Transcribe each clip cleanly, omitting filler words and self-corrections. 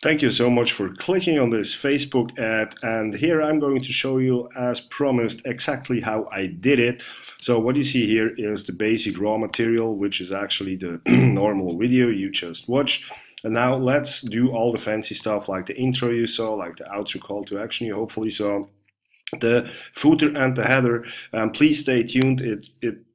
Thank you so much for clicking on this Facebook ad, and here I'm going to show you, as promised, exactly how I did it. So what you see here is the basic raw material, which is actually the normal video you just watched. And now let's do all the fancy stuff like the intro you saw, like the outro call to action you hopefully saw, the footer and the header. Please stay tuned. It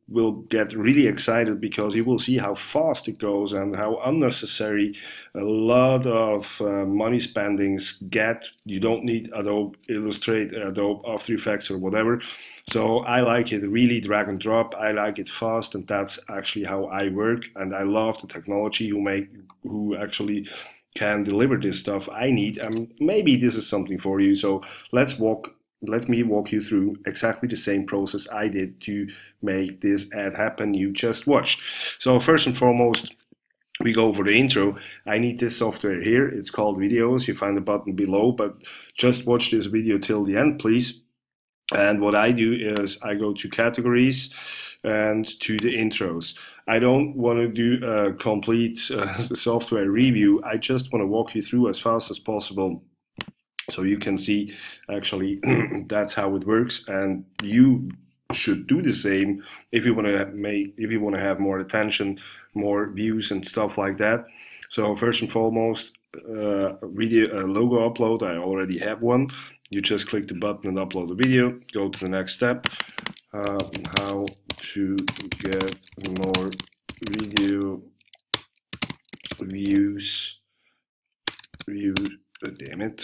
will get really excited because you will see how fast it goes and how unnecessary a lot of money spendings get. You don't need Adobe Illustrator, Adobe After Effects or whatever. So I like it really drag and drop. I like it fast, and that's actually how I work. And I love the technology who actually can deliver this stuff I need. And maybe this is something for you. So let me walk you through exactly the same process I did to make this ad happen you just watched. So first and foremost, we go for the intro. I need this software here. It's called Videos. You find the button below, but just watch this video till the end, please. And what I do is I go to categories and to the intros. I don't want to do a complete software review. I just want to walk you through as fast as possible, so you can see actually that's how it works, and you should do the same if you want to have more attention, more views and stuff like that. So first and foremost, video logo upload. I already have one. You just click the button and upload the video. Go to the next step, how to get more video views. Damn it,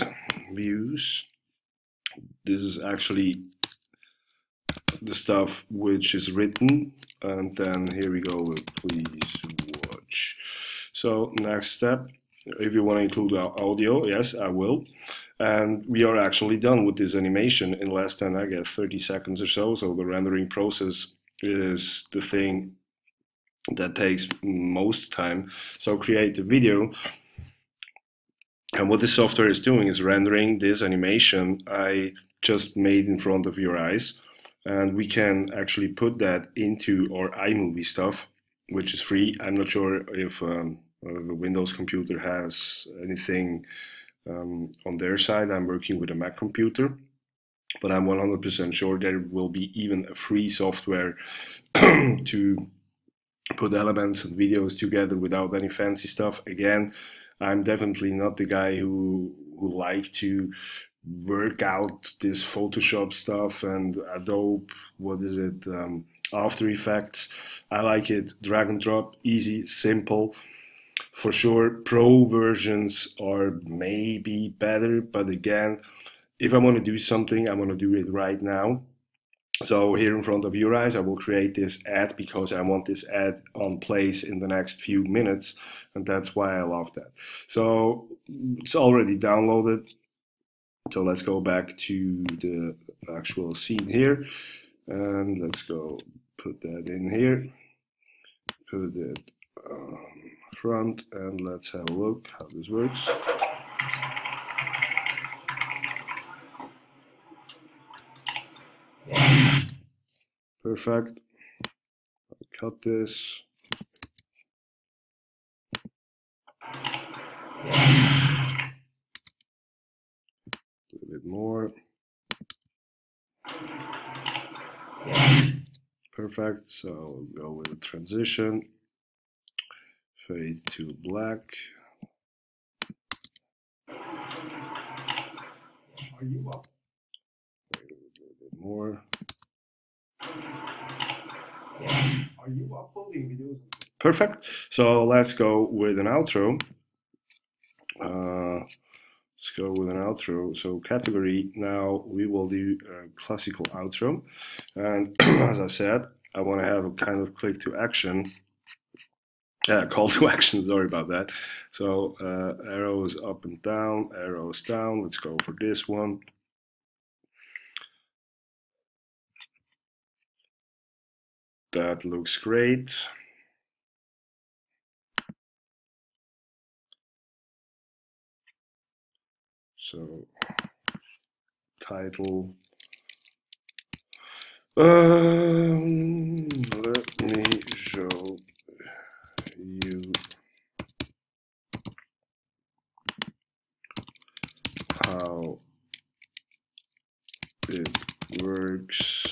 views. This is actually the stuff which is written, and then here we go with please watch. So next step, if you want to include our audio, yes I will, and we are actually done with this animation in less than, I guess, 30 seconds or so. So the rendering process is the thing that takes most time. So create the video. And what this software is doing is rendering this animation I just made in front of your eyes. And we can actually put that into our iMovie stuff, which is free. I'm not sure if the Windows computer has anything on their side. I'm working with a Mac computer, but I'm 100% sure there will be even a free software to put elements and videos together without any fancy stuff. Again, I'm definitely not the guy who likes to work out this Photoshop stuff and Adobe, what is it, After Effects. I like it drag and drop, easy, simple. For sure, pro versions are maybe better, but again, if I want to do something, I want to do it right now. So here in front of your eyes, I will create this ad because I want this ad on place in the next few minutes, and that's why I love that. So it's already downloaded. So let's go back to the actual scene here, and let's go put that in here, put it front, and let's have a look how this works. Perfect. I'll cut this. A little bit more. Perfect. So we'll go with a transition. Fade to black. Are you up? More. Are you uploading videos? Perfect. So let's go with an outro. So category. Now we will do a classical outro. And as I said, I want to have a kind of call to action. Sorry about that. So arrows up and down, arrows down. Let's go for this one. That looks great. So, title. Let me show you how it works. Click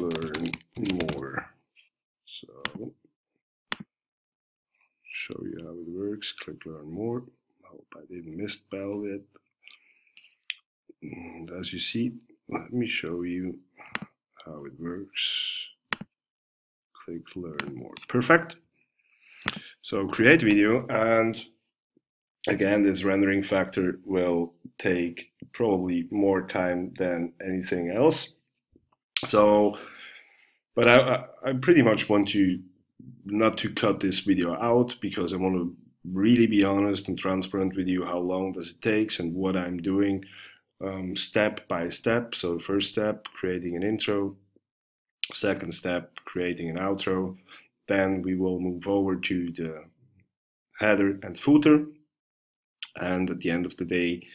learn more. So show you how it works. Click learn more. Hope I didn't misspell it. And as you see, let me show you how it works. Click learn more. Perfect. So create video, and again this rendering factor will take probably more time than anything else. So, but I pretty much want you not to cut this video out, because I want to really be honest and transparent with you how long does it takes and what I'm doing step by step. So first step, creating an intro. Second step, creating an outro. Then we will move over to the header and footer. And at the end of the day,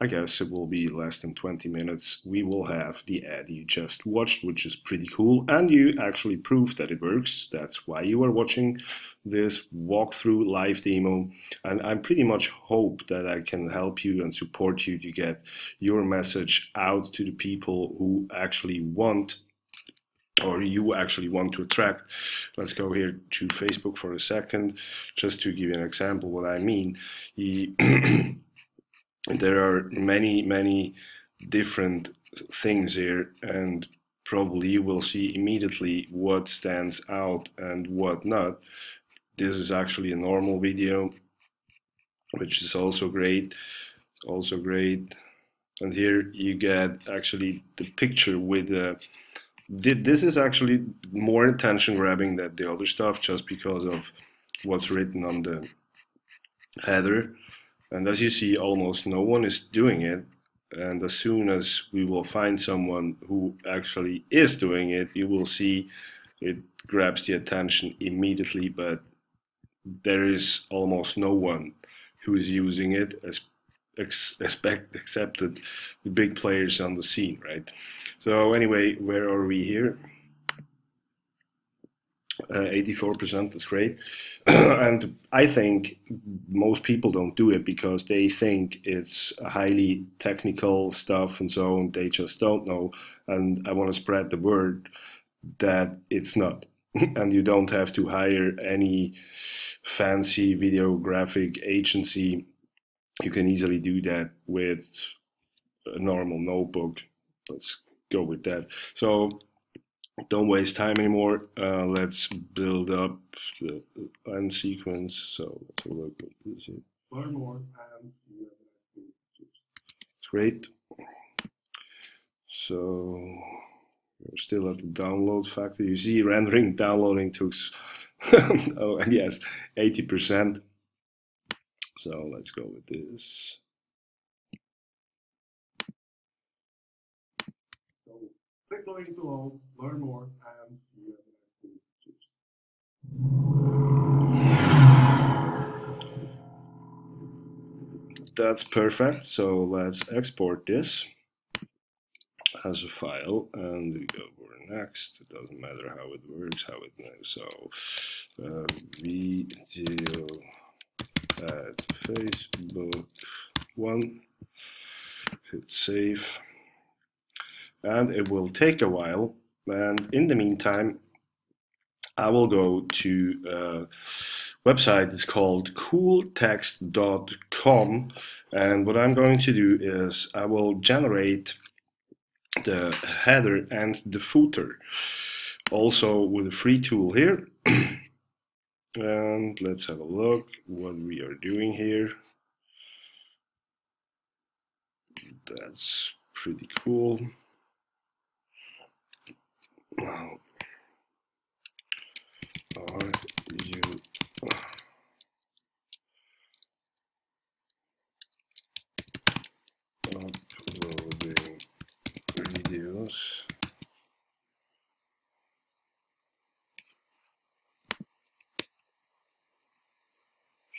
I guess it will be less than 20 minutes. We will have the ad you just watched, which is pretty cool. And you actually prove that it works. That's why you are watching this walkthrough live demo. And I pretty much hope that I can help you and support you to get your message out to the people who actually want, or you actually want to attract. Let's go here to Facebook for a second, just to give you an example what I mean. There are many different things here, and probably you will see immediately what stands out and what not. This is actually a normal video, which is also great, and here you get actually the picture with the this is actually more attention grabbing than the other stuff, just because of what's written on the header. And as you see, almost no one is doing it. And as soon as we will find someone who actually is doing it, you will see it grabs the attention immediately, but there is almost no one who is using it, as excepted the big players on the scene, right? So anyway, where are we here? 84%, that's great. And I think most people don't do it because they think it's highly technical stuff and so on. They just don't know. And I want to spread the word that it's not. And you don't have to hire any fancy video graphic agency. You can easily do that with a normal notebook. Let's go with that. So don't waste time anymore. Let's build up the end sequence. So let's have a look at this. Learn more. It's great. So we're still at the download factor. You see, rendering, downloading took oh, and yes, 80%. So let's go with this. So click the link below, learn more, and see you in the next. That's perfect. So let's export this as a file, and we go for next. It doesn't matter how it works, how it knows. So video at Facebook 1, hit save, and it will take a while. And in the meantime, I will go to a website. It's called cooltext.com, and what I'm going to do is I will generate the header and the footer, also with a free tool here. And let's have a look what we are doing here. That's pretty cool. How are you uploading videos?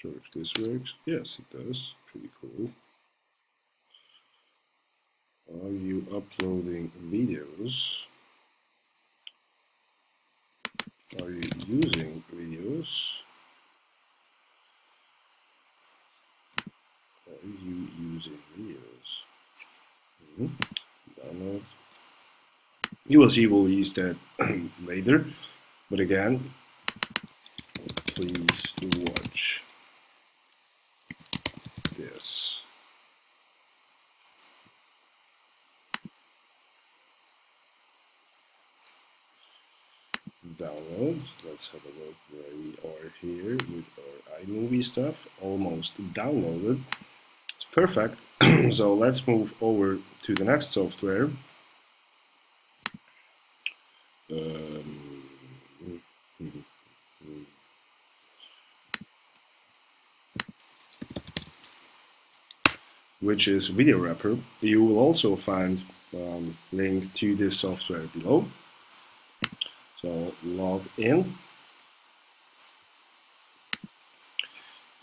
Sure if this works. Yes, it does. Pretty cool. Are you uploading videos? Are you using videos? Download. You will see we'll use that later, but again, please watch this. Download. Let's have a look where we are here with our iMovie stuff. Almost downloaded. It's perfect. So let's move over to the next software. Which is VideoWrappr. You will also find link to this software below. So log in,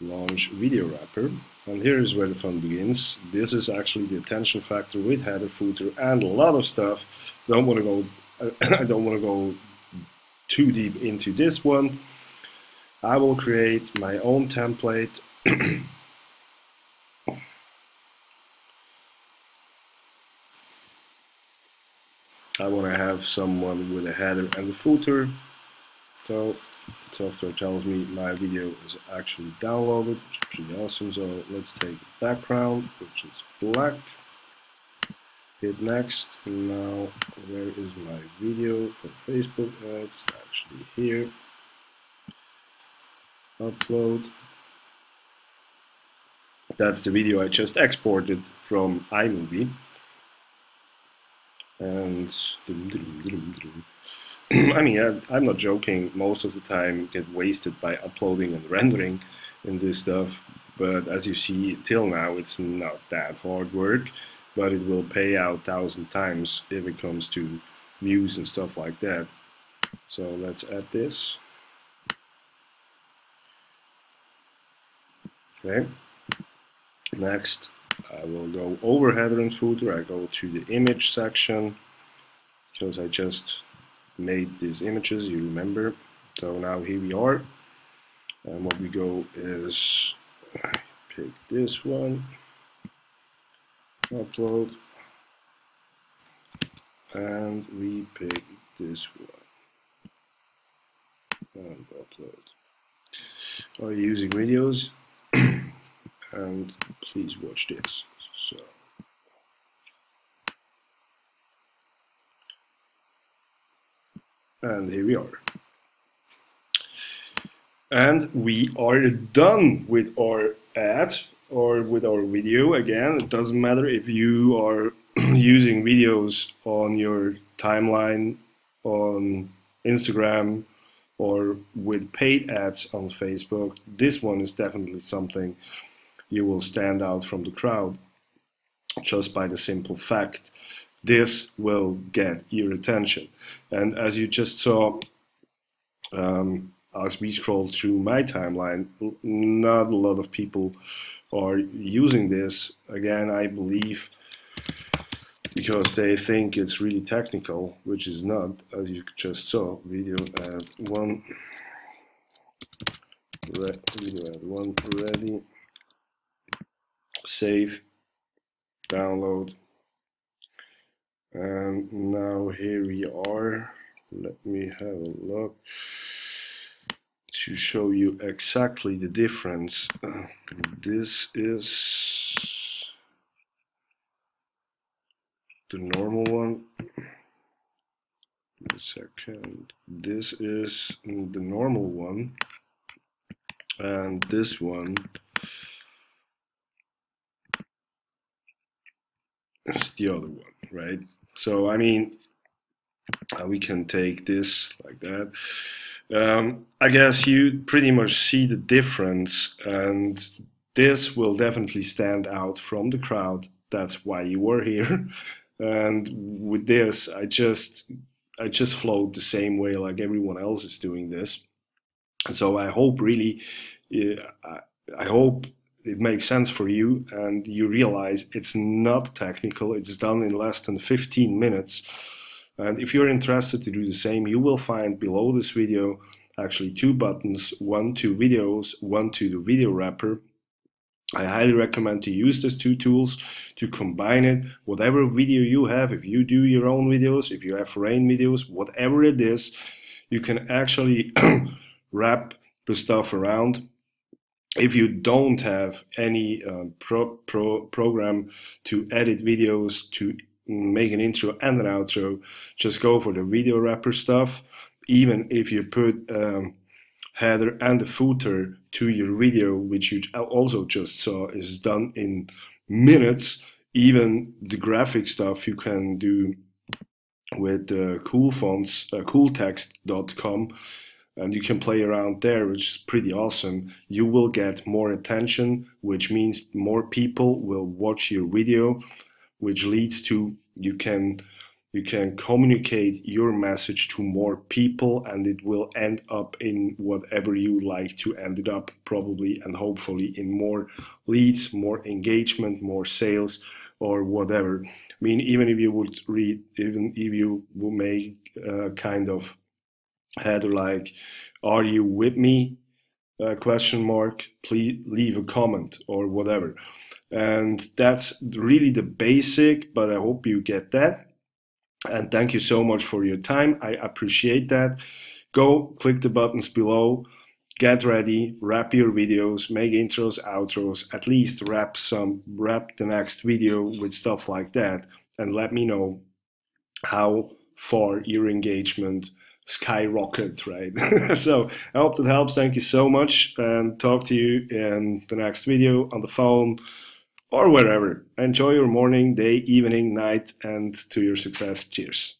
launch VideoWrappr, and here is where the fun begins. This is actually the attention factor with header, footer, and a lot of stuff. I don't want to go too deep into this one. I will create my own template. I want to have someone with a header and a footer. So software tells me my video is actually downloaded, which is pretty awesome. So let's take background, which is black. Hit next. And now where is my video for Facebook ads? Actually here. Upload. That's the video I just exported from iMovie. And I mean, I'm not joking, most of the time get wasted by uploading and rendering in this stuff, but as you see, till now it's not that hard work, but it will pay out 1,000 times if it comes to views and stuff like that. So let's add this. Okay, next. I will go over header and footer. I go to the image section because I just made these images, you remember. So now here we are, and what we go is pick this one, upload, and we pick this one and upload. Are you using videos? And please watch this. So and here we are. And we are done with our ad or with our video. Again, it doesn't matter if you are using videos on your timeline on Instagram or with paid ads on Facebook. This one is definitely something you will stand out from the crowd just by the simple fact this will get your attention. And as you just saw, as we scroll through my timeline, not a lot of people are using this. Again, I believe because they think it's really technical, which is not, as you just saw. Video ad one, video ad one ready. Save, download, and now here we are. Let me have a look to show you exactly the difference. This is the normal one. Wait a second. This is the normal one, and this one is the other one, right? So I mean, we can take this like that. I guess you pretty much see the difference, and this will definitely stand out from the crowd. That's why you were here. And with this, I just flowed the same way like everyone else is doing this. And so I hope really, I hope it makes sense for you and you realize it's not technical. It's done in less than 15 minutes. And if you're interested to do the same, you will find below this video actually two buttons, one to videos, one to the VideoWrappr. I highly recommend to use these two tools to combine it. Whatever video you have, if you do your own videos, if you have rain videos, whatever it is, you can actually wrap the stuff around. If you don't have any program to edit videos, to make an intro and an outro, just go for the VideoWrappr stuff. Even if you put header and the footer to your video, which you also just saw is done in minutes, even the graphic stuff you can do with cool fonts, cooltext.com, and you can play around there, which is pretty awesome. You will get more attention, which means more people will watch your video, which leads to you can communicate your message to more people, and it will end up in whatever you like to end it up, probably and hopefully in more leads, more engagement, more sales, or whatever. I mean, even if you would read, even if you would make a kind of header like "Are you with me?" Question mark, please leave a comment or whatever. And that's really the basic, but I hope you get that. And thank you so much for your time. I appreciate that. Go click the buttons below, get ready, wrap your videos, make intros, outros, at least wrap the next video with stuff like that, and let me know how far your engagement skyrocket, right? So I hope that helps. Thank you so much, and talk to you in the next video, on the phone or wherever. Enjoy your morning, day, evening, night, and to your success. Cheers.